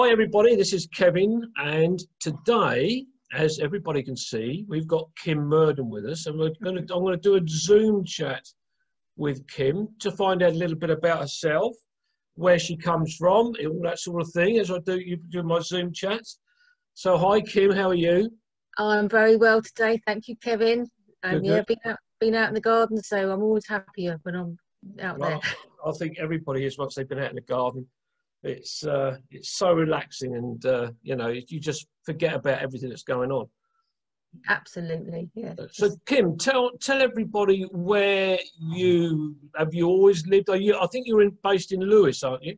Hi everybody, this is Kevin, and today, as everybody can see, we've got Kym Murden with us, and I'm going to do a Zoom chat with Kim to find out a little bit about herself, where she comes from, all that sort of thing, as I do my Zoom chats. So hi Kim, how are you? I'm very well today, thank you Kevin. Yeah, been out in the garden, so I'm always happier when I'm out there. I think everybody is once they've been out in the garden. It's so relaxing, and you know, you just forget about everything that's going on. Absolutely, yeah. So Kim, tell everybody where you always lived. I think you're based in Lewis, aren't you?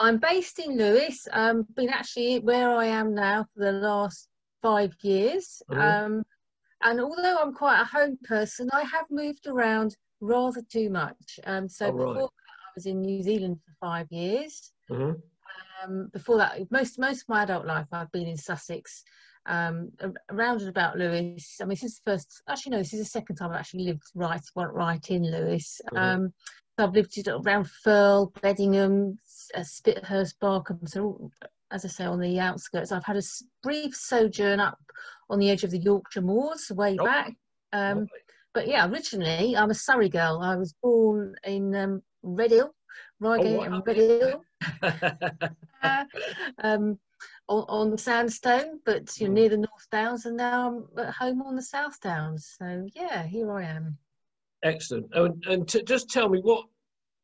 I'm based in Lewis. Been actually where I am now for the last 5 years. And although I'm quite a home person, I have moved around rather too much. So before I was in New Zealand for 5 years. Before that, most of my adult life, I've been in Sussex, around and about Lewis. I mean, this is the first, actually no, this is the second time I've actually lived right in Lewis. So I've lived around Furl, Beddingham, Spithurst, Barcombe, so as I say, on the outskirts. I've had a brief sojourn up on the edge of the Yorkshire moors way back. But yeah, originally I'm a Surrey girl. I was born in Redhill, Redhill, on the sandstone, but you're near the North Downs, and now I'm at home on the South Downs. So yeah, here I am. Excellent. And just tell me what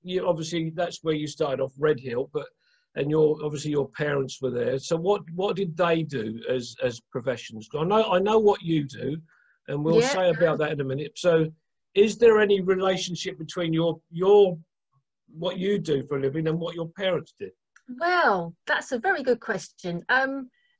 you obviously that's where you started off, Redhill, but. And obviously your parents were there. So what did they do as professions? I know what you do, and we'll say about that in a minute. So is there any relationship between your what you do for a living and what your parents did? Well, that's a very good question.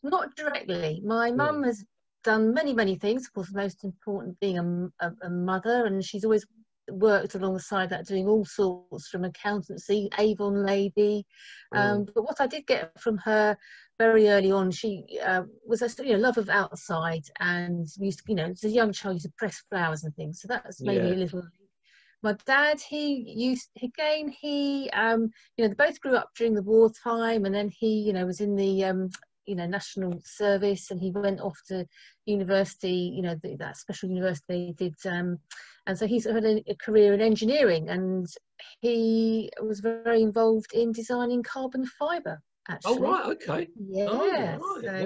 Not directly. My mum has done many things. Of course, the most important being a mother, and she's always worked alongside that doing all sorts, from accountancy, Avon lady, but what I did get from her very early on, she was a love of outside, and we used to, as a young child, used to press flowers and things, so that's maybe a little. My dad, he they both grew up during the wartime, and then he was in the national service, and he went off to university, that special university he did, and so he's had a career in engineering, and he was very involved in designing carbon fibre, actually. Oh right, okay. Yeah. Oh, right.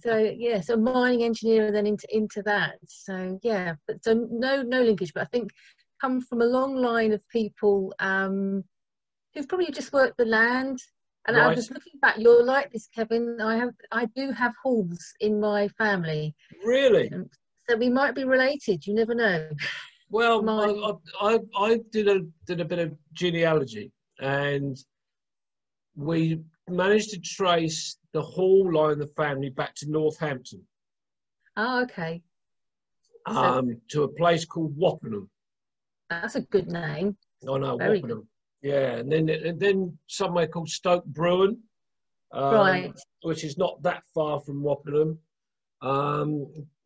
So, wow. So mining engineer, and then into that. So yeah, but so no linkage, but I think come from a long line of people who've probably just worked the land. And I was looking back, you're like this, Kevin. I do have halls in my family. Really? So we might be related. You never know. Well, I did a bit of genealogy, and we managed to trace the hall line of the family back to Northampton. Oh, okay. To a place called Wappenham. That's a good name. I know, Wappenham. Good. Yeah, and then somewhere called Stoke Bruin, which is not that far from Wappenham.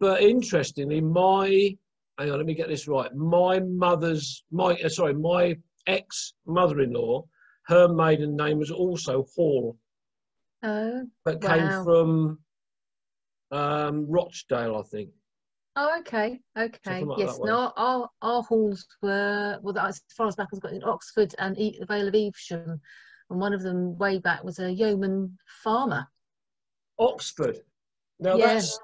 But interestingly, my ex-mother-in-law, her maiden name was also Hall, but came from Rochdale, I think. Oh, okay, okay. Like yes, no, our halls were, well, as far as back as got in Oxford and the Vale of Evesham, and one of them way back was a yeoman farmer. Oxford. Now that's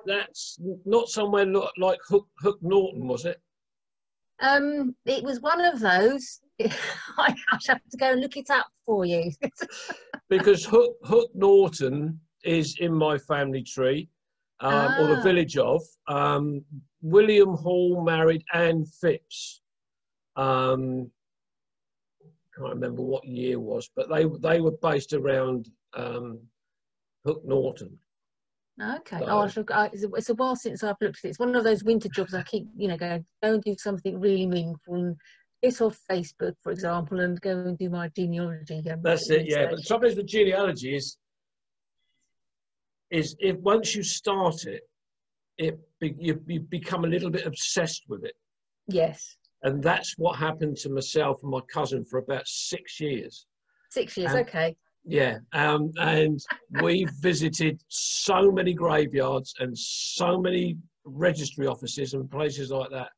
not somewhere like Hook Norton, was it? It was one of those. I have to go and look it up for you. Because Hook Norton is in my family tree. Or the village of. William Hall married Anne Phipps. I can't remember what year it was, but they were based around Hook Norton. Okay. So, it's a while since I've looked at it. It's one of those winter jobs I keep, going, go and do something really meaningful and get off Facebook, for example, and go and do my genealogy. That's it, yeah. But the trouble is with genealogy is if once you start you become a little bit obsessed with it. Yes. And that's what happened to myself and my cousin for about 6 years. 6 years, and, okay. Yeah, and we visited so many graveyards and so many registry offices and places like that.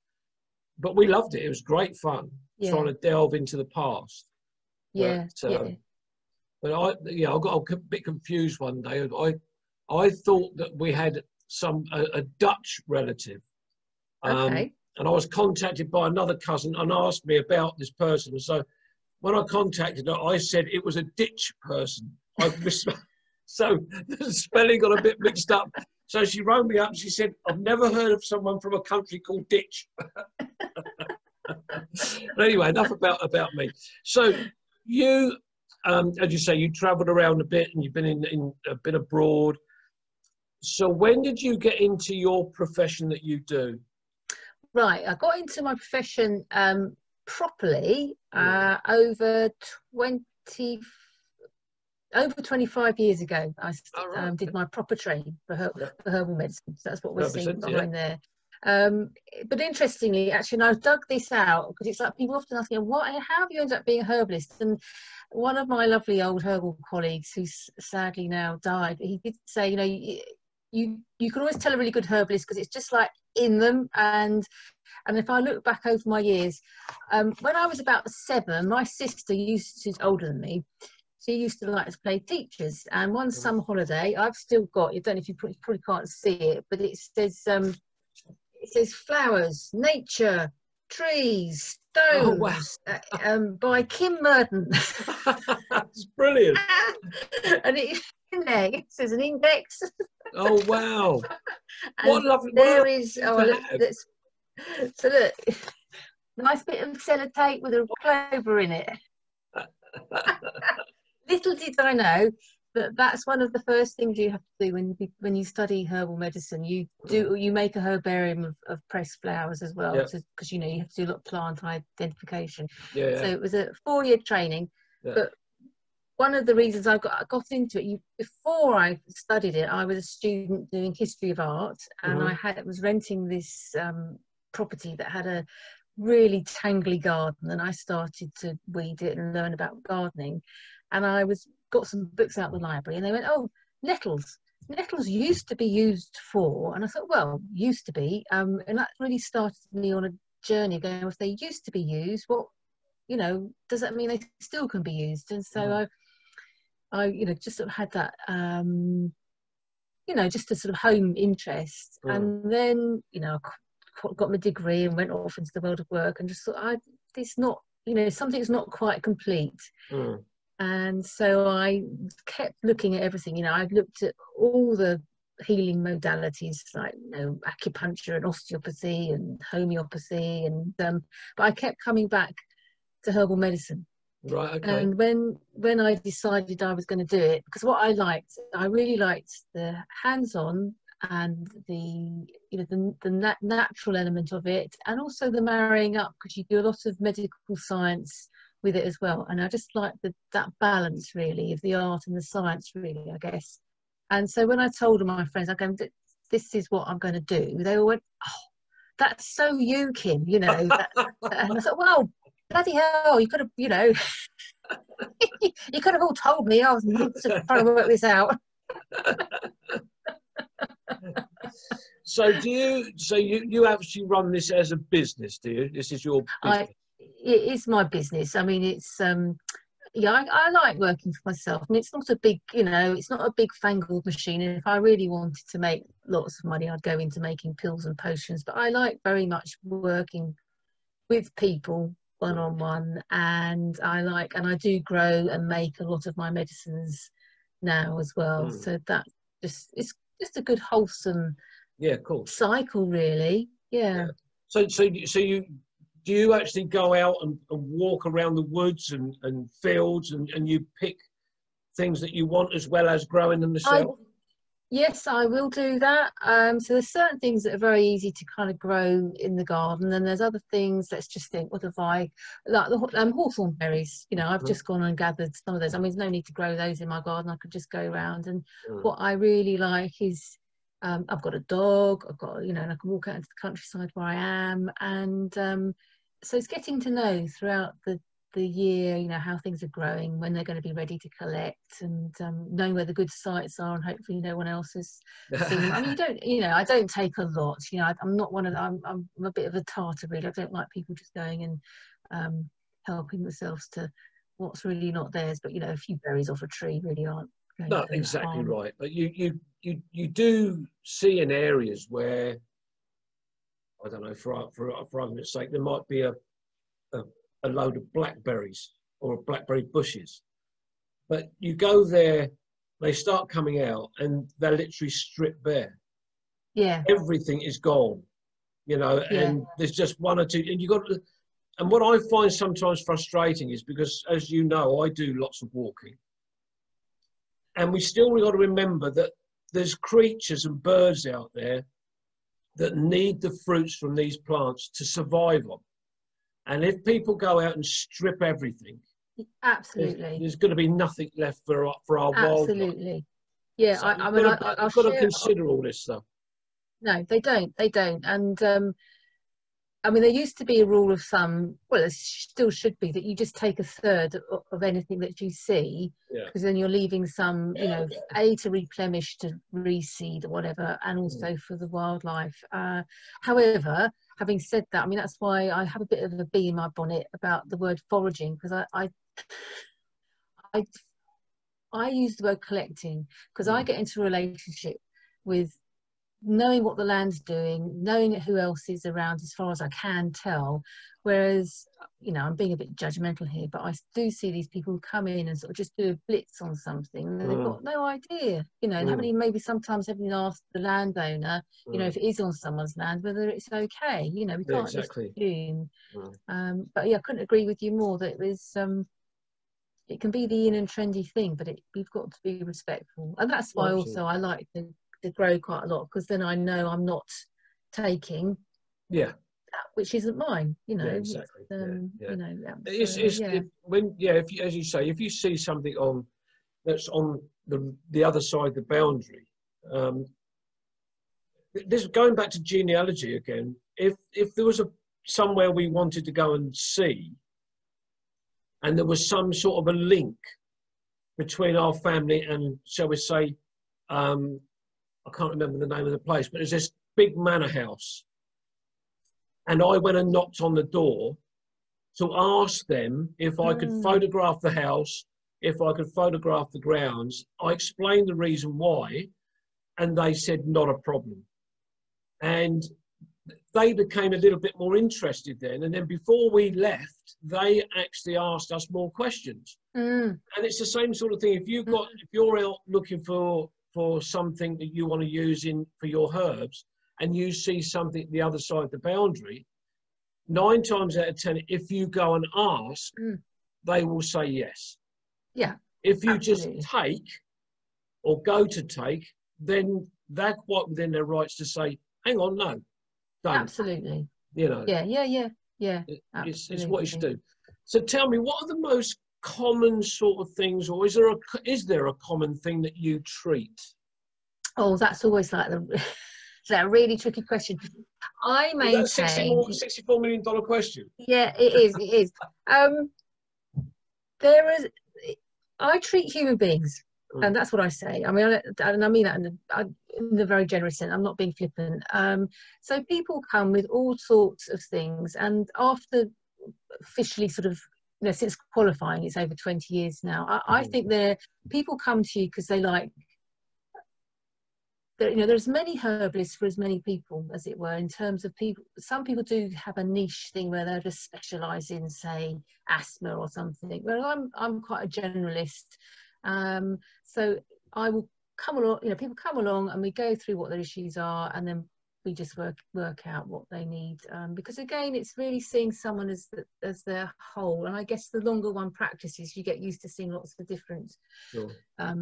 But we loved it. It was great fun trying to delve into the past. Yeah. But, I got a bit confused one day. I thought that we had a Dutch relative. Okay. And I was contacted by another cousin and asked me about this person. And so when I contacted her, I said it was a ditch person. So the spelling got a bit mixed up. So she rang me up and she said, I've never heard of someone from a country called Ditch. But anyway, enough about me. So you, as you say, you travelled around a bit and you've been in a bit abroad. So when did you get into your profession that you do? Right, I got into my profession properly over 25 years ago. I did my proper training for herbal medicine. So that's what we're seeing behind there. But interestingly, actually, and I've dug this out because it's like people often ask me, how have you ended up being a herbalist? And one of my lovely old herbal colleagues, who's sadly now died, he did say, you know, you can always tell a really good herbalist because it's just like in them. And if I look back over my years, when I was about 7, my sister who's older than me, she used to like to play teachers. And one summer holiday, I've still got, I don't know if you probably can't see it, but it says flowers, nature, trees, stones, by Kym Murden. It's brilliant. And it in there, it says an index. Oh wow! What lovely! There is so look, nice bit of sellotape with a clover in it. Little did I know that that's one of the first things you have to do when you study herbal medicine. You make a herbarium of pressed flowers as well, because you know you have to do a lot of plant identification. Yeah. So it was a 4-year training, but. One of the reasons I got into it, before I studied it, I was a student doing history of art, and I was renting this property that had a really tangly garden, and I started to weed it and learn about gardening. And I got some books out of the library, and they went, oh, nettles. Nettles used to be used for, and I thought, well, used to be, and that really started me on a journey going, well, if they used to be used, what, you know, does that mean they still can be used? And so I you know, just sort of had that, you know, just a sort of home interest. And then, you know, I got my degree and went off into the world of work and just thought, it's not, you know, something's not quite complete. And so I kept looking at everything. You know, I've looked at all the healing modalities, like, you know, acupuncture and osteopathy and homeopathy. And, but I kept coming back to herbal medicine. Right, okay. And when I decided I was going to do it, because what I really liked the hands-on and the, you know, the natural element of it, and also the marrying up, because you do a lot of medical science with it as well. And I just liked that balance really of the art and the science really, I guess. And so when I told my friends, I go, this is what I'm going to do, they all went, oh, that's so you, Kim, you know. And I thought, well, bloody hell, you could have, you know, you could have all told me. I was trying to work this out. So you actually run this as a business, do you? This is your business? It is my business. I mean, it's, yeah, I like working for myself. I mean, it's not a big, you know, it's not a big fangled machine. And if I really wanted to make lots of money, I'd go into making pills and potions. But I like very much working with people, one-on-one, and I do grow and make a lot of my medicines now as well. So that it's just a good wholesome cycle really. So you actually go out and walk around the woods and fields and you pick things that you want as well as growing them yourself? Yes, I will do that. So there's certain things that are very easy to kind of grow in the garden, and there's other things. Let's just think, what have I, like the hawthorn berries? You know, I've just gone and gathered some of those. I mean, there's no need to grow those in my garden. I could just go around. And what I really like is, I've got a dog. I've got, you know, and I can walk out into the countryside where I am. And so it's getting to know throughout the the year, you know, how things are growing, when they're going to be ready to collect, and knowing where the good sites are, and hopefully no one else has seen them. I mean, you don't, you know, I don't take a lot, you know, I'm not one of, I'm a bit of a tartar really. I don't like people just going and helping themselves to what's really not theirs, but you know, a few berries off a tree really aren't going to do exactly harm. Right, but you do see in areas where, I don't know, for argument's sake, there might be a load of blackberries or blackberry bushes, but you go there, they start coming out and they're literally stripped bare. Yeah, everything is gone, you know. Yeah. And there's just one or two, and you got to, and what I find sometimes frustrating is, because as you know, I do lots of walking, and we still got to remember that there's creatures and birds out there that need the fruits from these plants to survive on. And if people go out and strip everything, absolutely, there's going to be nothing left for our wildlife. Absolutely, yeah. So I mean, I've got to consider all this stuff. No, they don't. They don't. And I mean, there used to be a rule of thumb. Well, it still should be that you just take a third of anything that you see, because then you're leaving some, you know, A, to replenish, to reseed or whatever, and also for the wildlife. However, having said that, I mean, that's why I have a bit of a bee in my bonnet about the word foraging, because I use the word collecting, because I get into a relationship with knowing what the land's doing, knowing who else is around as far as I can tell. Whereas, you know, I'm being a bit judgmental here, but I do see these people who come in and sort of just do a blitz on something, and they've got no idea, you know, and haven't even, maybe sometimes haven't even asked the landowner, you know, if it is on someone's land, whether it's okay, you know, we can't just assume. But yeah, I couldn't agree with you more that there's, it can be the in and trendy thing, but we've got to be respectful. And that's why also I like to grow quite a lot, because then I know I'm not taking that which isn't mine, you know. You know, if you, as you say, if you see something on that's on the other side of the boundary, this going back to genealogy again, if there was somewhere we wanted to go and see, and there was some sort of a link between our family and, shall we say, I can't remember the name of the place, but there's this big manor house. And I went and knocked on the door to ask them if I could photograph the house, if I could photograph the grounds. I explained the reason why, and they said, not a problem. And they became a little bit more interested then. And then before we left, they actually asked us more questions. And it's the same sort of thing. If you've got, if you're out looking for something that you want to use in for your herbs, and you see something the other side of the boundary, 9 times out of 10, if you go and ask, they will say yes. Yeah. If you just take or go to take, then that's quite within their rights to say, hang on, no, don't. Absolutely. You know. Yeah. It's what you should do. So tell me, what are the most common sort of things, or is there a common thing that you treat? Oh, that's always like that really tricky question. I maintain $64 million question. Yeah, it is. I treat human beings, and that's what I say. I mean, I mean that in the very generous sense. I'm not being flippant. So people come with all sorts of things, and after officially sort of, you know, since qualifying, it's over 20 years now. I think people come to you because they like, you know, there's many herbalists for as many people, as it were, in terms of people. Some people do have a niche thing where they're just specialise in, say, asthma or something. Well, I'm quite a generalist. So I will come along, you know, people come along and we go through what their issues are, and then we just work out what they need, because again, it's really seeing someone as their whole. And I guess the longer one practices, you get used to seeing lots of different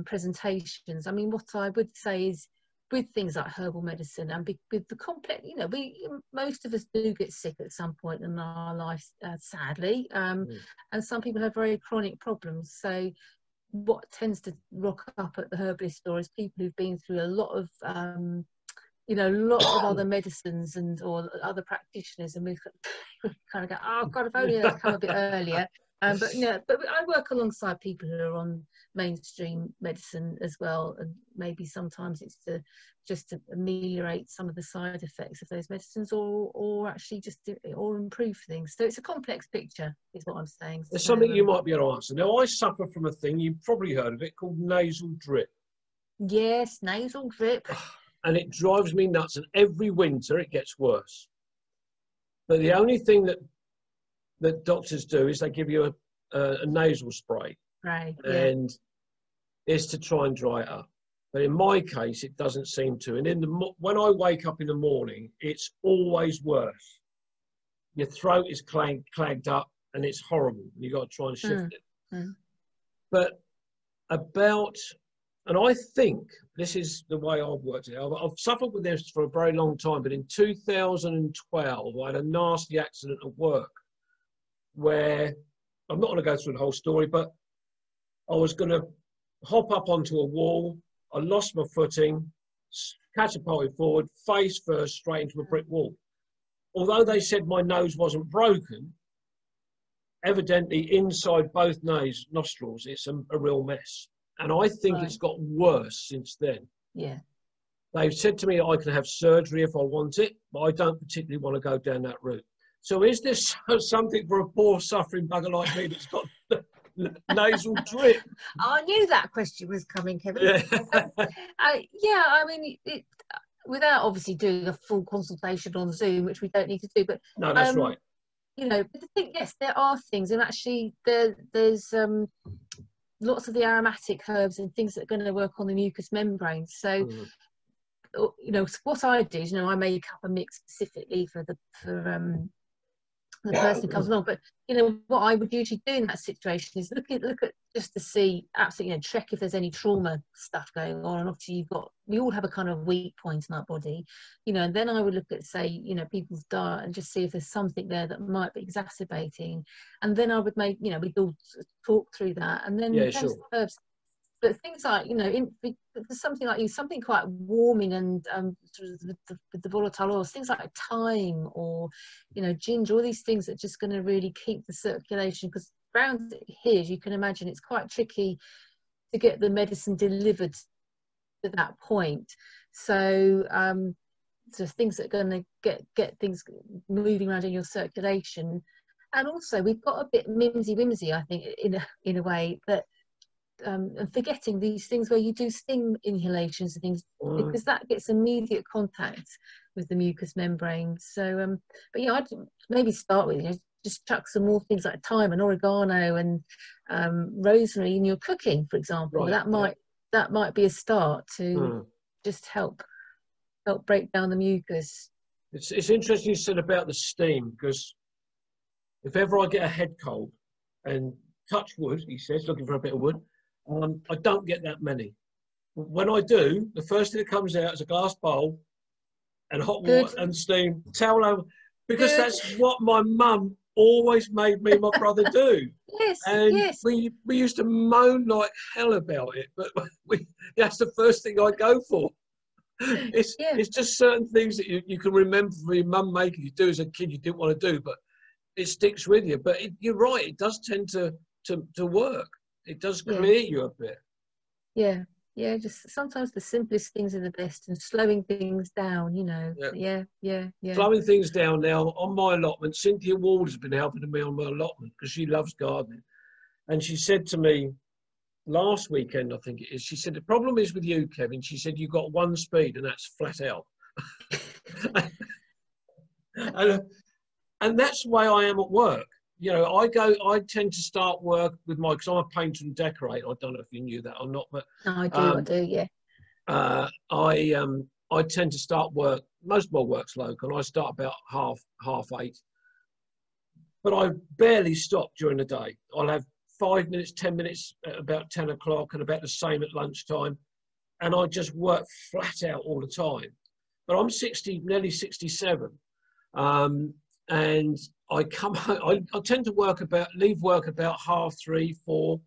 presentations. I mean, what I would say is, with things like herbal medicine and with the complex, you know, most of us do get sick at some point in our life, sadly, and some people have very chronic problems. So what tends to rock up at the herbalist store is people who've been through a lot of you know, a lot of other medicines and or other practitioners, and we kind of go, oh God, if only I'd come a bit earlier. But I work alongside people who are on mainstream medicine as well, and maybe sometimes it's to just to ameliorate some of the side effects of those medicines, or actually just to, or improve things. So it's a complex picture, is what I'm saying. There's something you might be able to answer. Now I suffer from a thing you've probably heard of it called nasal drip. Yes, nasal drip. And it drives me nuts, and every winter it gets worse. But the only thing that doctors do is they give you a nasal spray, right? And it's to try and dry it up. But in my case, it doesn't seem to. And when I wake up in the morning, it's always worse. Your throat is clagged up, and it's horrible. You got to try and shift it. But and I think this is the way I've worked it. I've suffered with this for a very long time, but in 2012, I had a nasty accident at work where, I'm not going to go through the whole story, but I was going to hop up onto a wall. I lost my footing, catapulted forward, face first, straight into a brick wall. Although they said my nose wasn't broken, evidently inside both nostrils, it's a real mess. And I think it's got worse since then. Yeah. They've said to me I can have surgery if I want it, but I don't particularly want to go down that route. So is this something for a poor suffering bugger like me that's got nasal drip? I knew that question was coming, Kevin. Yeah, I mean, without obviously doing a full consultation on Zoom, which we don't need to do, but... No, that's right. You know, but I think, yes, there are things, and actually there's... lots of the aromatic herbs and things that are going to work on the mucous membrane. So, you know, what I do is, you know, I make up a mix specifically for the person who comes along. But, you know, what I would usually do in that situation is look at just to see, absolutely, you know, check if there's any trauma stuff going on. And obviously we all have a kind of weak point in our body, you know, and then I would look at, say, you know, people's diet and just see if there's something there that might be exacerbating. And then I would make, you know, we'd all talk through that. And then herbs, but things like, you know, something like something quite warming and sort of the volatile oils, things like thyme or, you know, ginger, all these things that are just going to really keep the circulation, because around here, as you can imagine, it's quite tricky to get the medicine delivered to that point. So, so things that are going to get things moving around in your circulation. And also we've got a bit mimsy-wimsy, I think, in a way that, and forgetting these things where you do steam inhalations and things, because that gets immediate contact with the mucous membrane. So but yeah, I'd maybe start with, you know, just chuck some more things like thyme and oregano and rosemary in your cooking, for example. That might be a start to just help break down the mucus. It's interesting you said about the steam, because if ever I get a head cold, and touch wood, he says, looking for a bit of wood, I don't get that many. When I do, the first thing that comes out is a glass bowl and hot water and steam, towel over, because that's what my mum always made me and my brother do. We used to moan like hell about it, but that's the first thing I go for. It's just certain things that you can remember from your mum making you do as a kid you didn't want to do, but it sticks with you. But you're right, it does tend to work. It does clear you a bit. Yeah. Just sometimes the simplest things are the best, and slowing things down, you know. Yeah. Slowing things down. Now, on my allotment, Cynthia Ward has been helping me on my allotment because she loves gardening. And she said to me last weekend, I think it is, she said, the problem is with you, Kevin. She said, you've got one speed, and that's flat out. And that's the way I am at work. You know, I tend to start work with because I'm a painter and decorator. I don't know if you knew that or not, but no, I do, yeah. I tend to start work, most of my work's local, I start about half eight. But I barely stop during the day. I'll have 5 minutes, 10 minutes at about 10 o'clock, and about the same at lunchtime. And I just work flat out all the time. But I'm nearly 67. And I come home, I tend to leave work about 3:30, 4.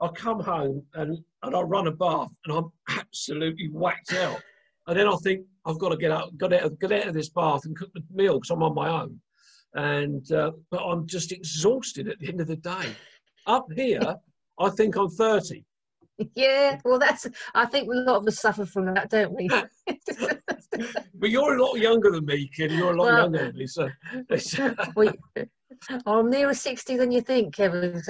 I come home and I run a bath, and I'm absolutely whacked out. And then I think I've got to get out of this bath and cook the meal because I'm on my own. And but I'm just exhausted at the end of the day. Up here, I think I'm 30. Yeah, well, that's. I think a lot of us suffer from that, don't we? But you're a lot younger than me, Kym. You're a lot younger than me, so. I'm nearer 60 than you think, Kevin.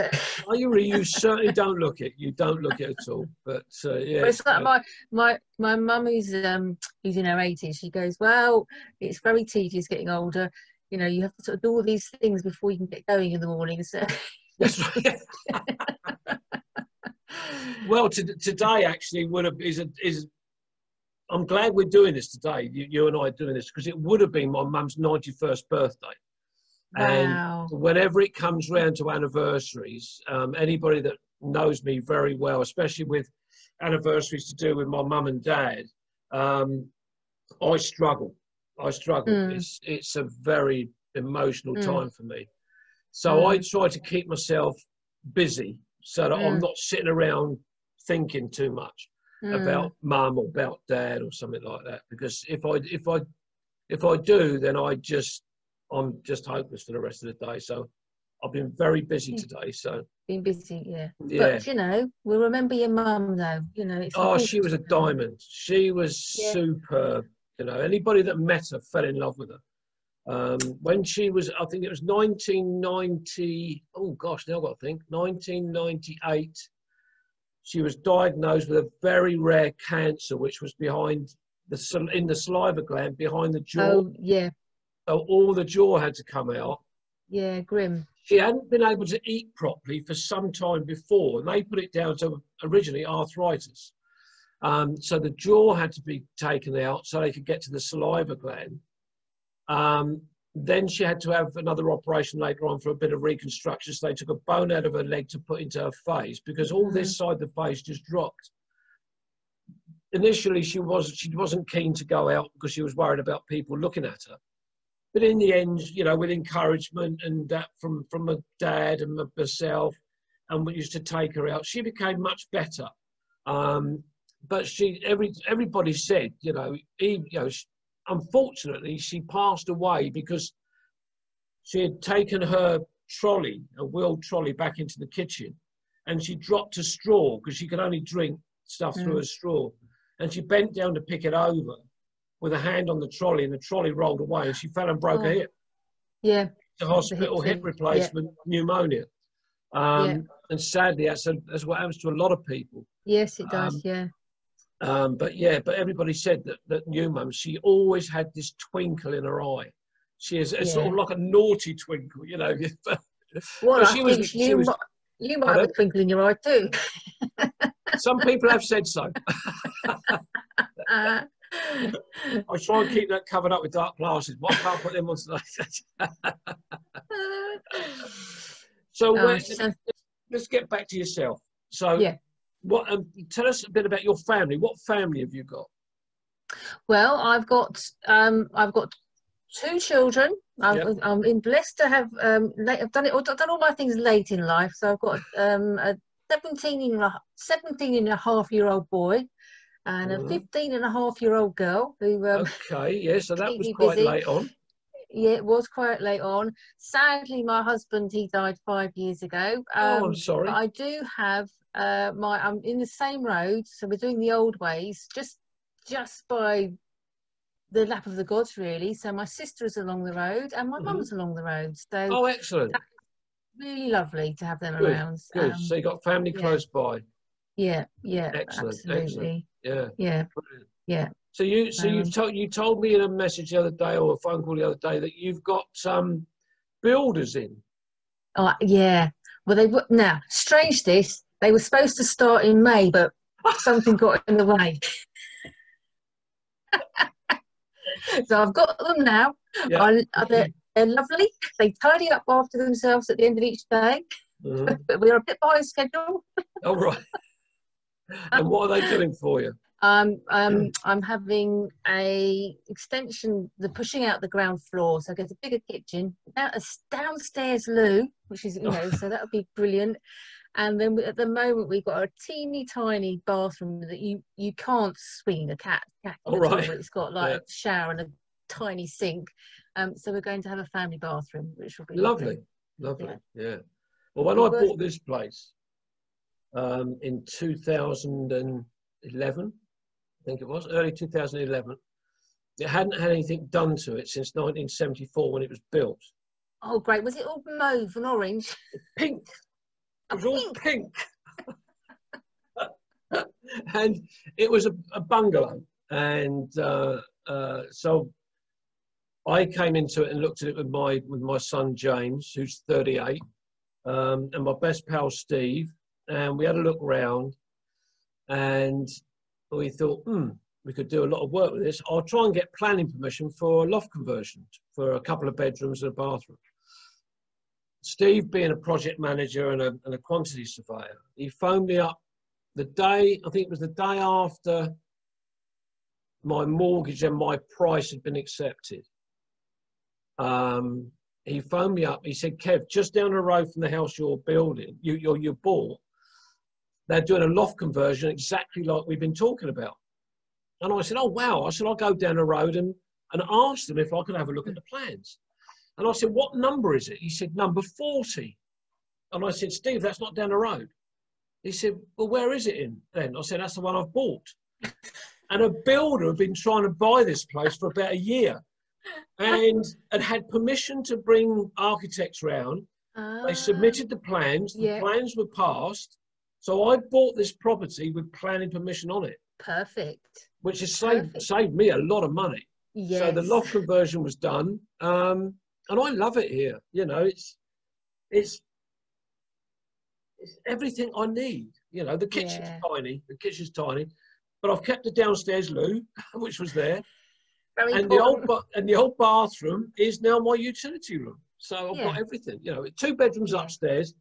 Are you really? You certainly don't look it. You don't look it at all. But yeah, well, it's like my mum, who's in her 80s. She goes, well, it's very tedious getting older. You know, you have to sort of do all these things before you can get going in the morning. So. That's right. Well, today actually would have is. I'm glad we're doing this today. You and I are doing this because it would have been my mum's 91st birthday. Wow. And whenever it comes round to anniversaries, anybody that knows me very well, especially with anniversaries to do with my mum and dad, I struggle. I struggle. It's a very emotional time for me. So I try to keep myself busy so that I'm not sitting around thinking too much about mum or about dad or something like that. Because if I do, then I'm just hopeless for the rest of the day. So I've been very busy today. So been busy, yeah. But you know, we'll remember your mum though. You know, it's she was a diamond. She was superb. You know, anybody that met her fell in love with her. When she was, I think it was 1990. Oh gosh, now I've got to think. 1998. She was diagnosed with a very rare cancer, which was behind in the saliva gland, behind the jaw. Oh yeah. So all the jaw had to come out. Yeah, grim. She hadn't been able to eat properly for some time before, and they put it down to originally arthritis. So the jaw had to be taken out so they could get to the saliva gland. Then she had to have another operation later on for a bit of reconstruction. So they took a bone out of her leg to put into her face because all this side of the face just dropped. Initially, she wasn't keen to go out because she was worried about people looking at her. But in the end, you know, with encouragement and that from my dad and myself, and we used to take her out, she became much better. But everybody said, you know, unfortunately, she passed away because she had taken her trolley, a wheeled trolley, back into the kitchen, and she dropped a straw because she could only drink stuff through a straw, and she bent down to pick it over with a hand on the trolley, and the trolley rolled away, and she fell and broke her hip. Yeah. The hospital hip replacement, pneumonia. And sadly, that's what happens to a lot of people. Yes, it does, yeah. But everybody said that new mum, she always had this twinkle in her eye. She is sort of like a naughty twinkle, you know. Well, you might have a twinkle in your eye too. Some people have said so. I try and keep that covered up with dark glasses. Why can't I put them on today? So let's get back to yourself. So what? Tell us a bit about your family. What family have you got? Well, I've got two children. I'm blessed to have. I've done it. I've done all my things late in life. So I've got a 17 and a half year old boy. And a 15-and-a-half-year-old girl who... okay, yeah, so that was quite late on. Yeah, it was quite late on. Sadly, my husband, he died 5 years ago. Oh, I'm sorry. But I do have I'm in the same road, so we're doing the old ways, just by the lap of the gods, really. So my sister is along the road and my mum's along the road. So excellent. That's really lovely to have them around. Good, so you got family close by. Yeah, yeah, excellent, absolutely. Excellent. Yeah, yeah. So you told me in a message the other day or a phone call the other day that you've got builders in. Oh yeah, well they were. Now strange this, they were supposed to start in May, but something got in the way. So I've got them now. Yeah. They're lovely. They tidy up after themselves at the end of each day. But we're a bit behind schedule. All right. And what are they doing for you? I'm having a extension, they're pushing out the ground floor, so I get a bigger kitchen, now a downstairs loo, which is, you know, so that would be brilliant. And then at the moment we've got a teeny tiny bathroom that you can't swing a cat. All right. It's got like a shower and a tiny sink. So we're going to have a family bathroom, which will be lovely. Lovely, lovely. Yeah. Yeah. Well, when I bought this place in 2011, I think it was, early 2011, it hadn't had anything done to it since 1974 when it was built. Oh, great. Was it all mauve and orange? Pink. It was all pink. And it was a bungalow. And so I came into it and looked at it with my son, James, who's 38, and my best pal, Steve. And we had a look round and we thought, we could do a lot of work with this. I'll try and get planning permission for a loft conversion for a couple of bedrooms and a bathroom. Steve, being a project manager and a quantity surveyor, he phoned me up the day, I think it was the day after my mortgage and my price had been accepted. He phoned me up, he said, Kev, just down the road from the house you're building, you bought, they're doing a loft conversion exactly like we've been talking about. And I said, oh, wow. I said, I'll go down the road and ask them if I could have a look at the plans. And I said, what number is it? He said, number 40. And I said, Steve, that's not down the road. He said, well, where is it in then? I said, that's the one I've bought. And a builder had been trying to buy this place for about a year and had permission to bring architects round. They submitted the plans. The plans were passed. So I bought this property with planning permission on it. Perfect. Which has saved me a lot of money. Yes. So the loft conversion was done, and I love it here. You know, it's everything I need. You know, the kitchen's tiny. The kitchen's tiny, but I've kept the downstairs loo, which was there, and the old bathroom is now my utility room. So I've got everything. You know, 2 bedrooms upstairs,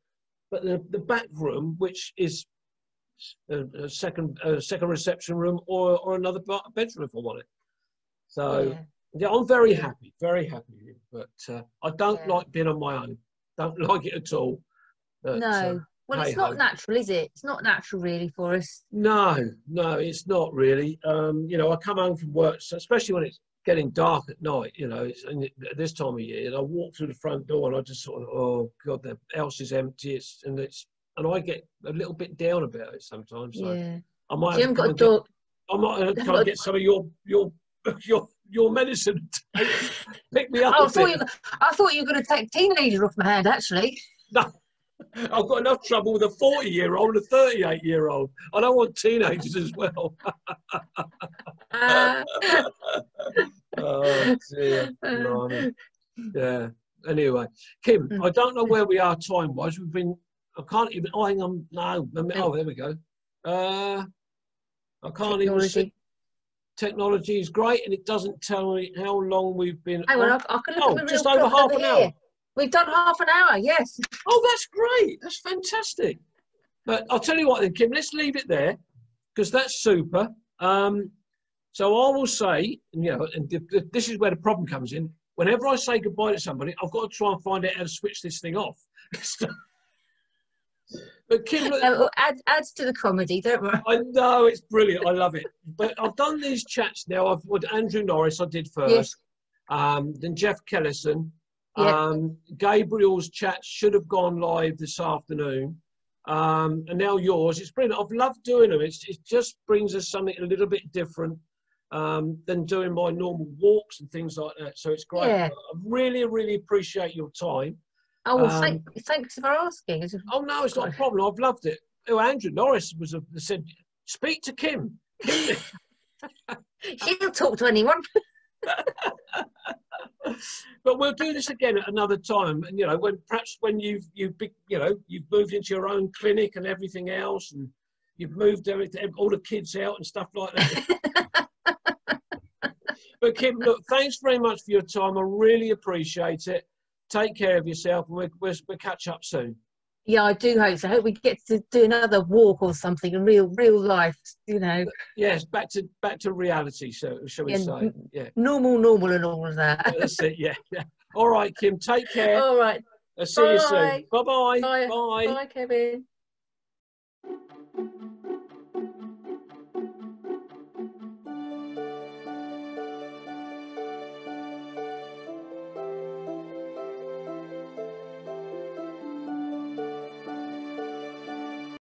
but the back room, which is a second reception room or another bedroom if I want it. So yeah, I'm very happy here, but I don't like being on my own. Don't like it at all. But, no, well, hey, it's not natural, is it? It's not natural really for us. No, it's not really. You know, I come home from work, so especially when it's getting dark at night, you know, at this time of year, and I walk through the front door and I just sort of, oh God, the house is empty. And I get a little bit down about it sometimes. So I might have to get some of your medicine to pick me up. I thought you were going to take teenager off my hand, actually. No, I've got enough trouble with a 40-year-old and a 38-year-old. I don't want teenagers as well. Oh dear, blimey. Yeah. Anyway, Kym, I don't know where we are time-wise. We've been. I can't even. Oh, hang on. No. Oh, there we go. I can't even see. Technology is great, and it doesn't tell me how long we've been. Hang on, I can look at the real just over half an hour. We've done half an hour. Yes. Oh, that's great. That's fantastic. But I'll tell you what, then, Kym. Let's leave it there because that's super. So I will say, you know, and this is where the problem comes in. Whenever I say goodbye to somebody, I've got to try and find out how to switch this thing off. But Kym, adds to the comedy, don't worry. I know, it's brilliant. I love it. But I've done these chats now. I've with Andrew Norris, I did first. Yes. Then Jeff Kellison. Gabriel's chat should have gone live this afternoon. And now yours. It's brilliant. I've loved doing them. It just brings us something a little bit different than doing my normal walks and things like that. So it's great. Yeah. I really, really appreciate your time. Oh, well, thanks for asking. Oh, no, it's not a problem. I've loved it. Oh, Andrew Norris said, speak to Kym. She'll talk to anyone. But we'll do this again at another time. And, you know, when you've moved into your own clinic and everything else, and you've moved everything, all the kids out and stuff like that. But, Kym, look, thanks very much for your time. I really appreciate it. Take care of yourself, and we'll catch up soon. Yeah, I do hope so. I hope we get to do another walk or something in real life, you know. Yes, back to reality, so shall we say? Yeah. Normal, and all of that. Yeah, that's it. Yeah, yeah. All right, Kym. Take care. All right. I'll see you soon. Bye-bye. Bye, Kevin.